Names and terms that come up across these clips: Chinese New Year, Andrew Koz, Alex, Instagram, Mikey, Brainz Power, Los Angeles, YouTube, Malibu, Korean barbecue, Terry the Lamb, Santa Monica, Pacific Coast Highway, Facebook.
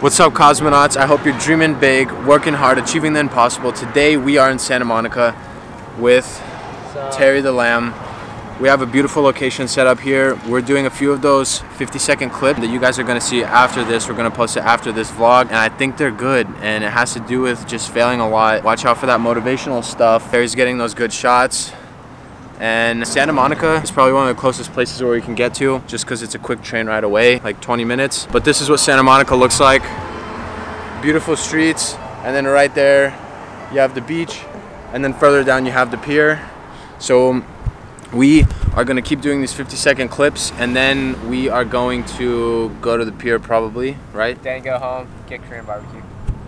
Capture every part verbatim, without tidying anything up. What's up, cosmonauts? I hope you're dreaming big, working hard, achieving the impossible. Today we are in Santa Monica with Terry the Lamb. We have a beautiful location set up here. We're doing a few of those fifty second clips that you guys are gonna see after this. We're gonna post it after this vlog, and I think they're good, and it has to do with just failing a lot. Watch out for that motivational stuff. Terry's getting those good shots. And Santa Monica is probably one of the closest places where we can get to, just because it's a quick train ride away, like twenty minutes. But this is what Santa Monica looks like. Beautiful streets, and then right there you have the beach, and then further down you have the pier. So we are going to keep doing these fifty second clips, and then we are going to go to the pier probably, right? Then go home, get Korean barbecue.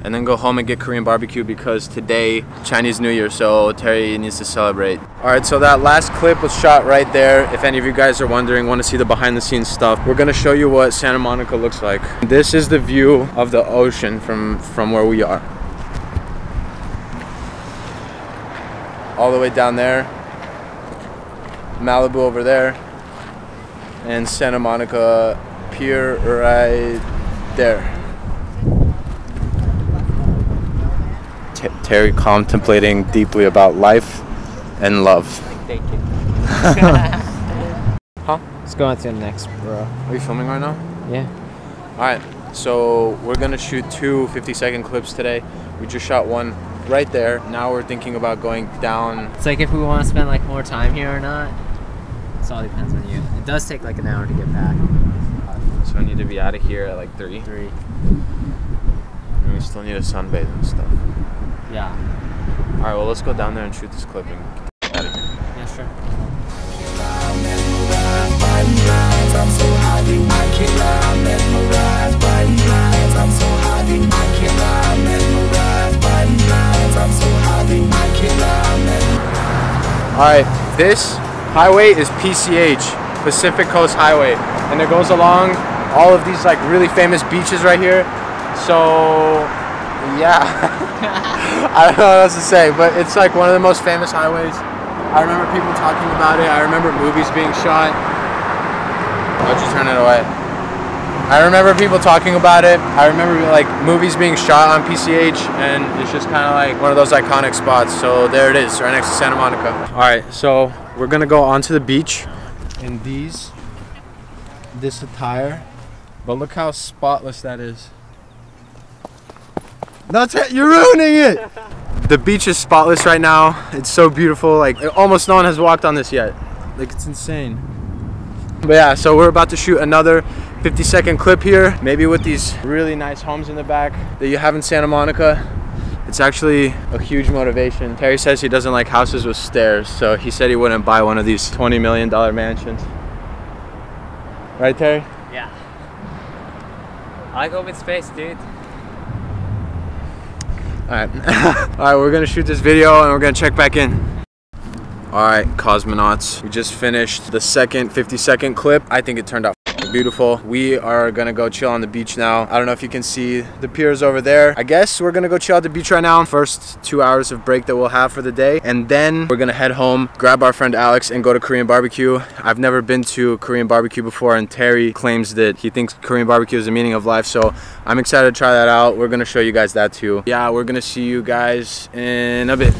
And then go home and get Korean barbecue, because today, Chinese New Year, so Terry needs to celebrate. All right, so that last clip was shot right there. If any of you guys are wondering, want to see the behind the scenes stuff, we're gonna show you what Santa Monica looks like. This is the view of the ocean from, from where we are. All the way down there. Malibu over there. And Santa Monica Pier right there. Terry contemplating deeply about life and love. Thank you. Huh? Let's go on to the next, bro. Are you filming right now? Yeah. Alright, so we're gonna shoot two fifty second clips today. We just shot one right there. Now we're thinking about going down. It's like if we want to spend like more time here or not. It all depends on you. It does take like an hour to get back. So I need to be out of here at like three. Three. And we still need a sunbathe and stuff. Yeah. All right, well, let's go down there and shoot this clip and get the f out of here. Yeah, sure. All right, this highway is P C H, Pacific Coast Highway, and it goes along all of these like really famous beaches right here. So, yeah. I don't know what else to say, but it's like one of the most famous highways. I remember people talking about it. I remember movies being shot. Why'd you turn it away? I remember people talking about it. I remember like movies being shot on P C H, and it's just kind of like one of those iconic spots. So there it is, right next to Santa Monica. All right, so we're gonna go onto the beach in these, this attire, but look how spotless that is. That's it, you're ruining it! The beach is spotless right now. It's so beautiful, like almost no one has walked on this yet. Like, it's insane. But yeah, so we're about to shoot another fifty second clip here, maybe with these really nice homes in the back that you have in Santa Monica. It's actually a huge motivation. Terry says he doesn't like houses with stairs, so he said he wouldn't buy one of these twenty million dollar mansions. Right, Terry? Yeah. I like open space, dude. Alright, alright, we're gonna shoot this video and we're gonna check back in. Alright, cosmonauts, we just finished the second fifty second clip. I think it turned out beautiful. We are gonna go chill on the beach now. I don't know if you can see the piers over there. I guess we're gonna go chill at the beach right now. First two hours of break that we'll have for the day, and then we're gonna head home, grab our friend Alex, and go to Korean barbecue. I've never been to Korean barbecue before, and Terry claims that he thinks Korean barbecue is the meaning of life, so I'm excited to try that out. We're gonna show you guys that too. Yeah, we're gonna see you guys in a bit.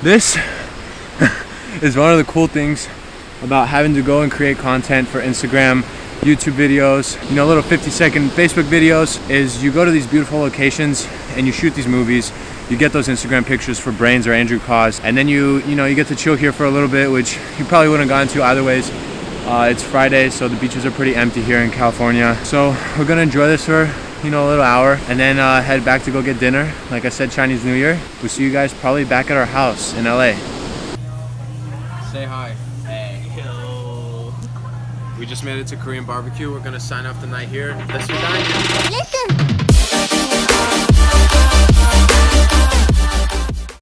This is one of the cool things about having to go and create content for Instagram, YouTube videos, you know, little fifty second Facebook videos, is you go to these beautiful locations and you shoot these movies. You get those Instagram pictures for Brains or Andrew Cause, and then you, you know, you get to chill here for a little bit, which you probably wouldn't have gotten to either ways. Uh, it's Friday, so the beaches are pretty empty here in California. So we're gonna enjoy this for, you know, a little hour, and then uh, head back to go get dinner. Like I said, Chinese New Year. We'll see you guys probably back at our house in L A. Say hi. Hey. Hello. We just made it to Korean barbecue. We're gonna sign off the night here. Let's go. Listen.